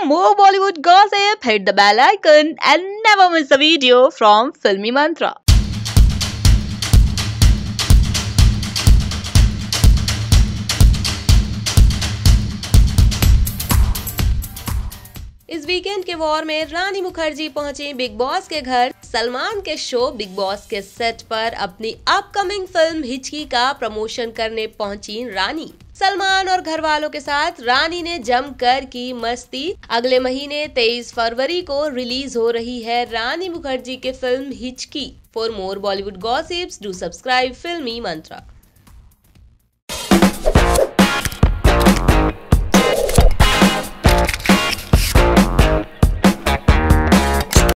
for more Bollywood gossip, hit the bell icon and never miss a video from FilmiMantra. इस weekend के war में रानी मुखर्जी पहुंची big boss के घर। सलमान के शो बिग बॉस के सेट पर अपनी अपकमिंग फिल्म हिचकी का प्रमोशन करने पहुंची रानी। सलमान और घर वालों के साथ रानी ने जमकर की मस्ती। अगले महीने 23 फरवरी को रिलीज हो रही है रानी मुखर्जी की film Hichki. For more Bollywood gossips, do subscribe Filmi Mantra.